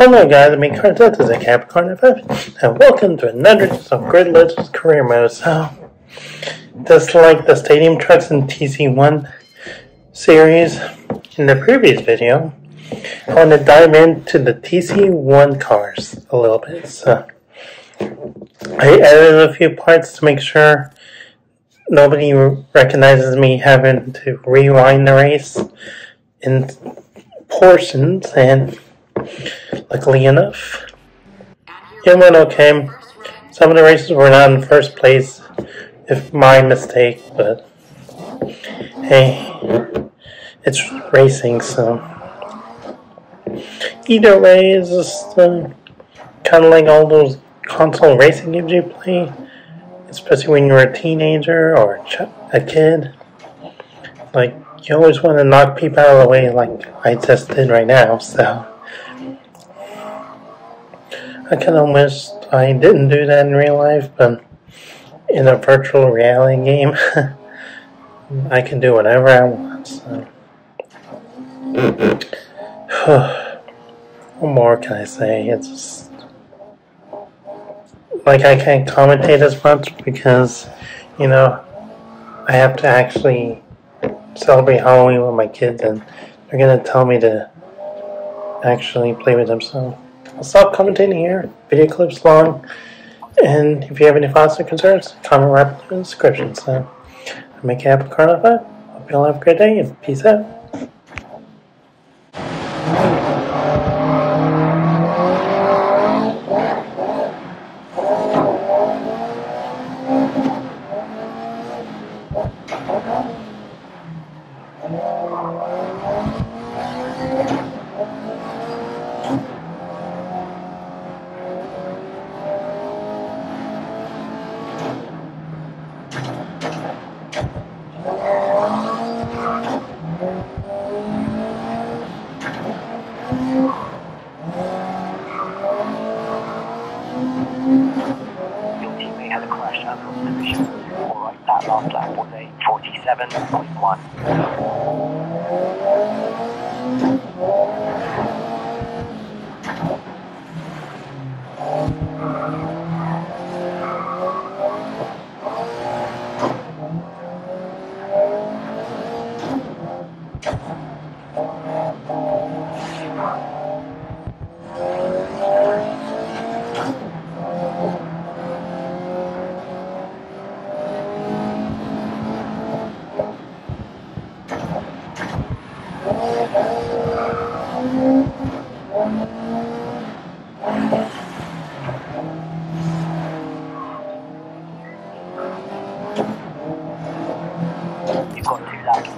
Hello guys, I'm HappyKarl095, this is a Capricorn Effect, and welcome to another episode of Grid Legends Career Mode. So, just like the Stadium Trucks and TC1 series in the previous video, I want to dive into the TC1 cars a little bit. So, I added a few parts to make sure nobody recognizes me having to rewind the race in portions, and luckily enough, it went okay. Some of the races were not in first place, if my mistake, but hey, it's racing, so either way, it's just kind of like all those console racing games you play, especially when you're a teenager or a kid. Like, you always want to knock people out of the way, like I just did right now, so I kind of wish I didn't do that in real life, but in a virtual reality game, I can do whatever I want. So, what more can I say? It's just, like, I can't commentate as much because, you know, I have to actually celebrate Halloween with my kids, and they're gonna tell me to actually play with them, so I'll stop commentating here. Video clips long, and if you have any thoughts or concerns, comment right below in the description. So, I'm HappyKarl095. Hope you all have a great day, and peace out. That last lap was a 47.1. You've got 2 laps.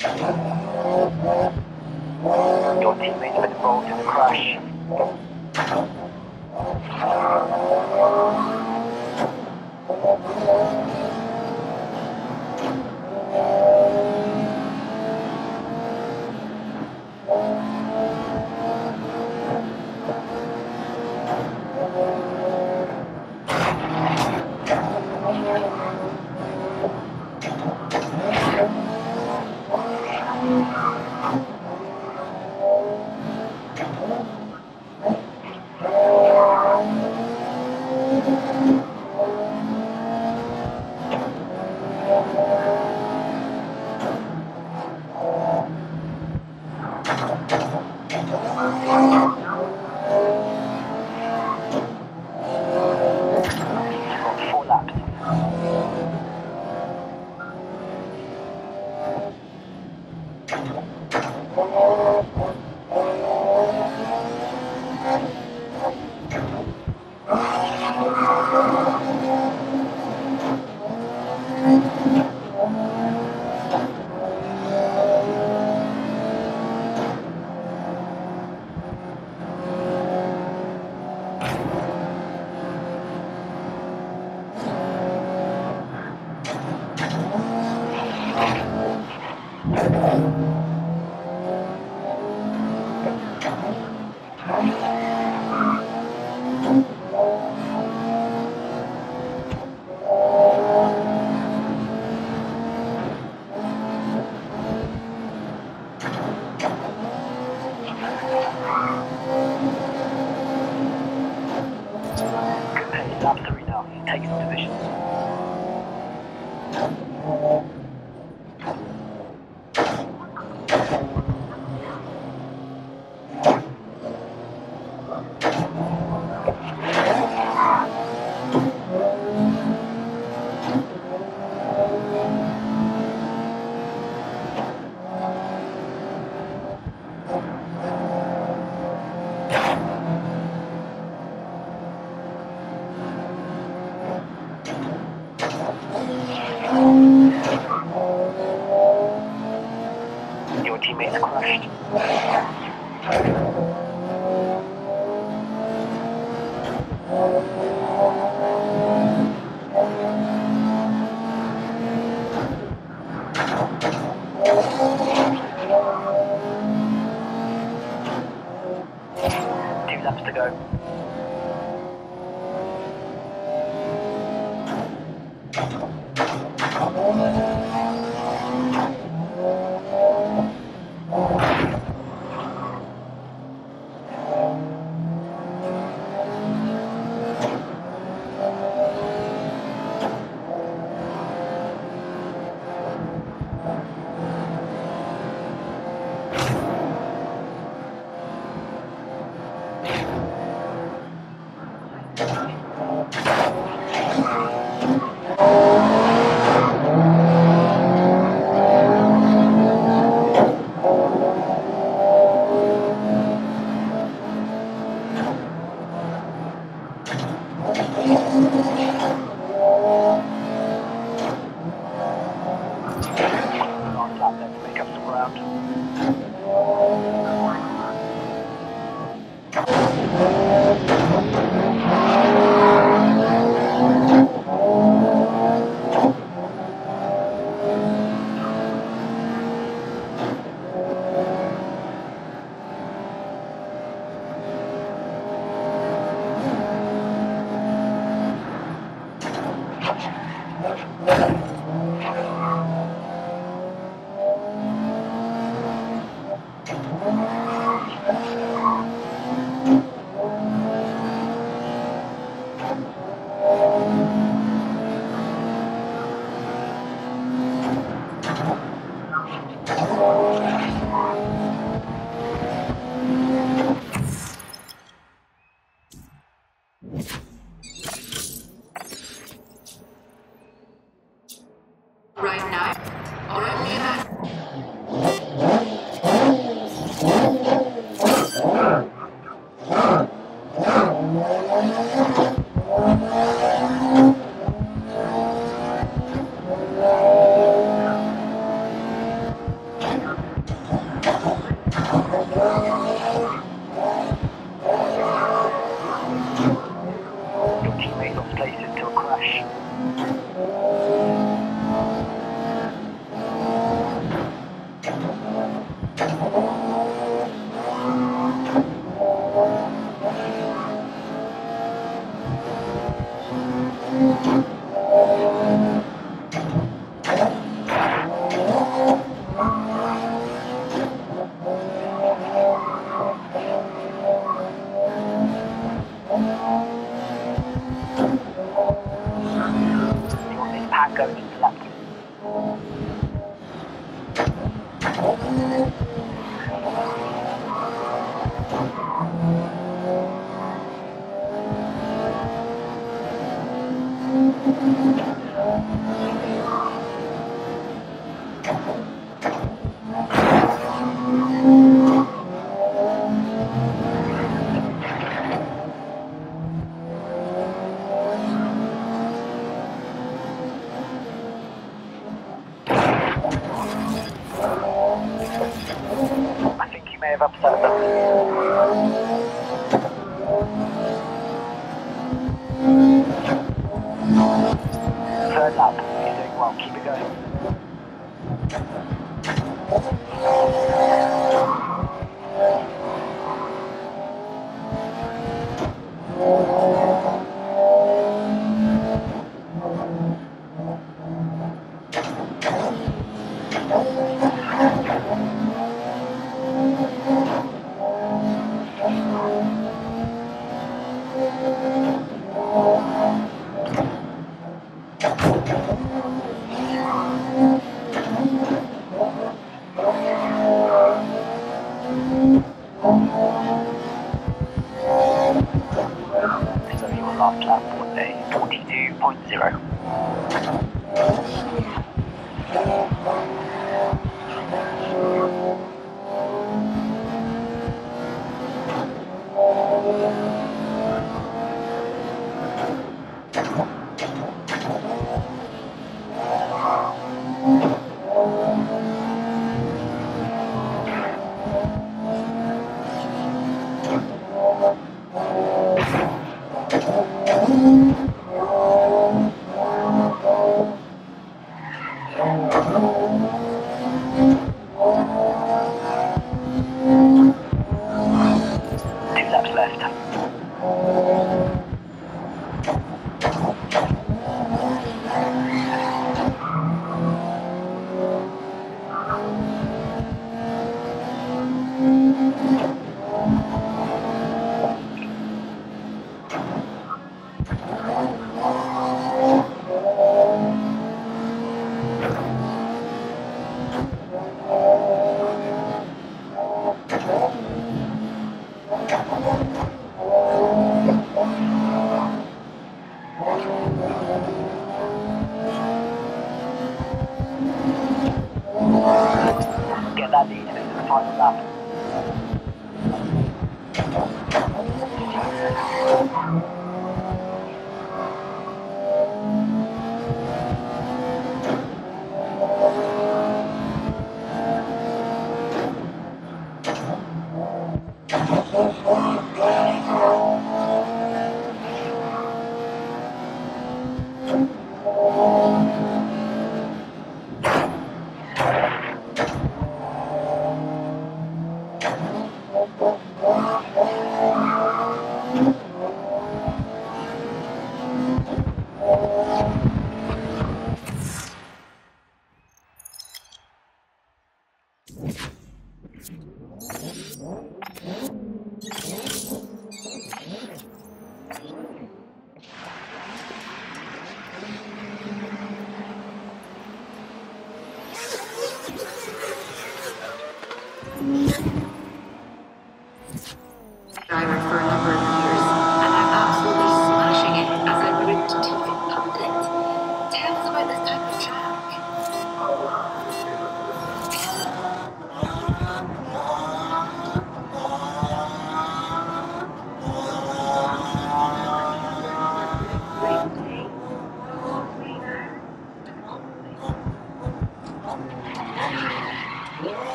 Your teammate has been involved in the crash.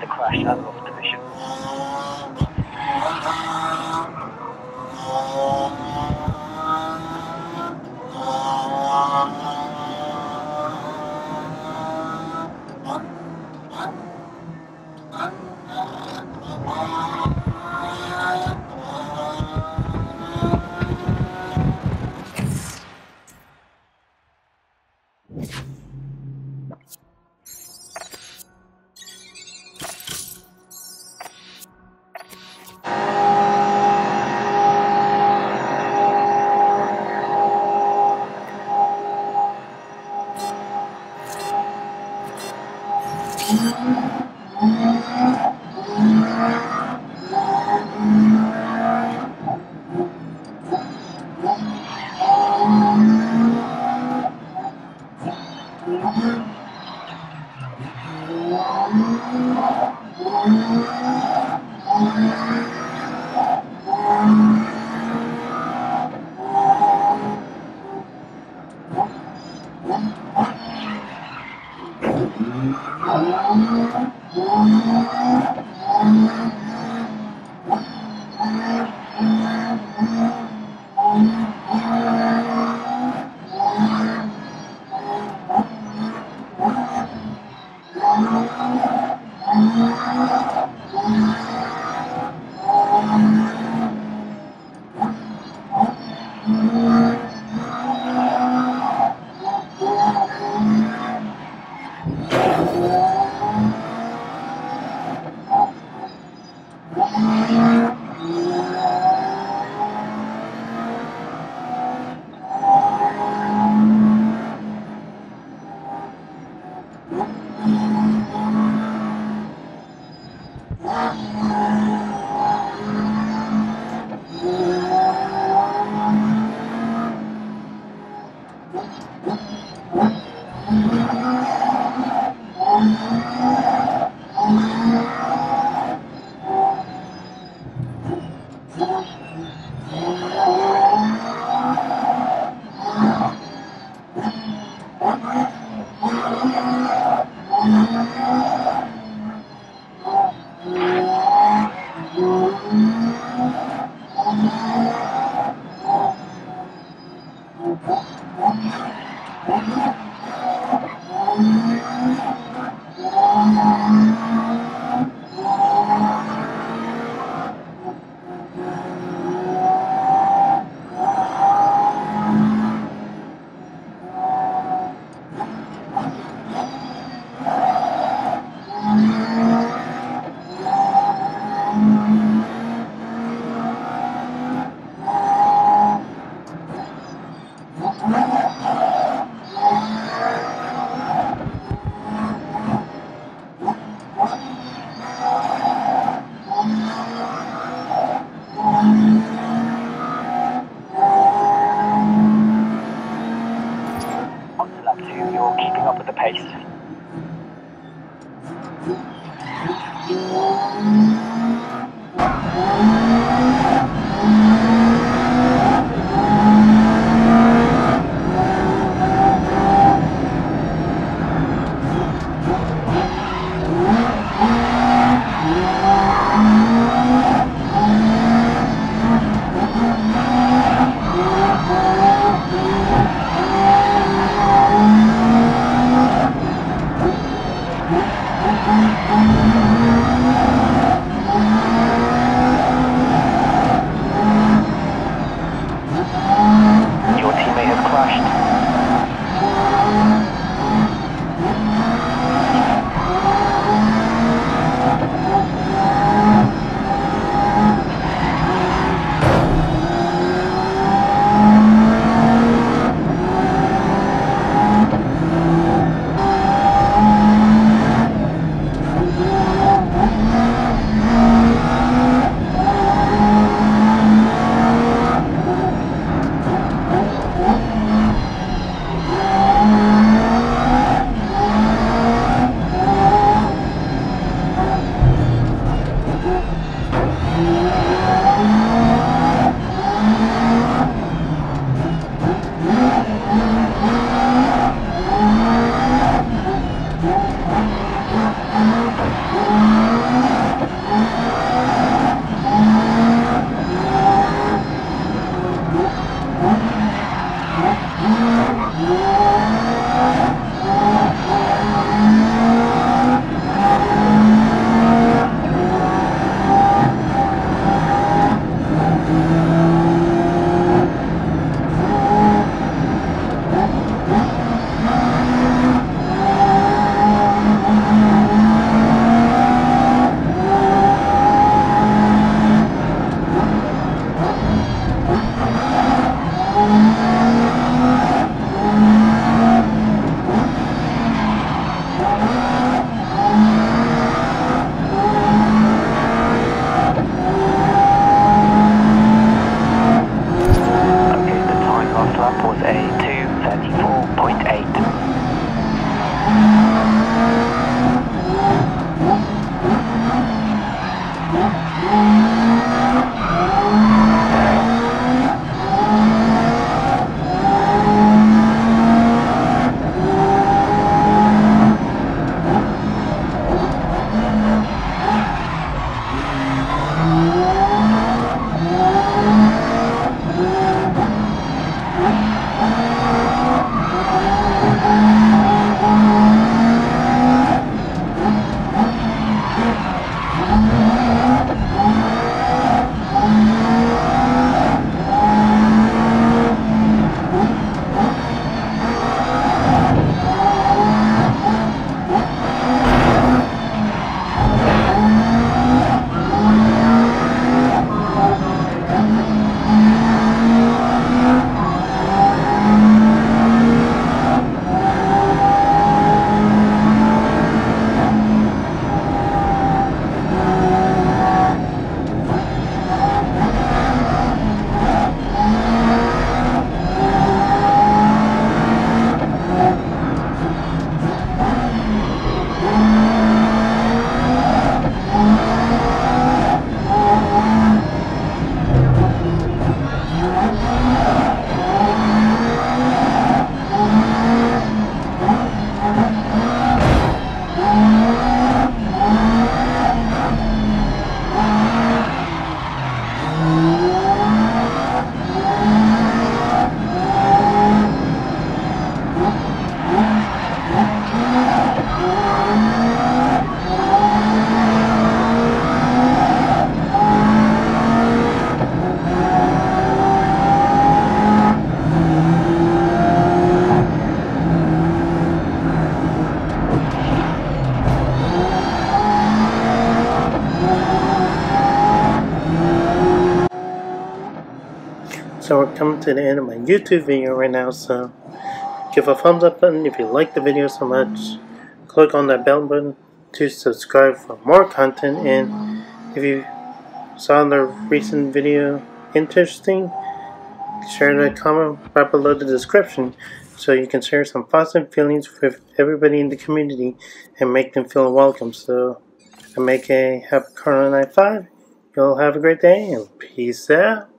had a crash out of the mission. So we're coming to the end of my YouTube video right now, so give a thumbs up button if you like the video so much. Click on that bell button to subscribe for more content, and if you saw the recent video interesting, share the comment right below the description so you can share some thoughts and feelings with everybody in the community and make them feel welcome. So I make a HappyKarl095. You'll have a great day and peace out.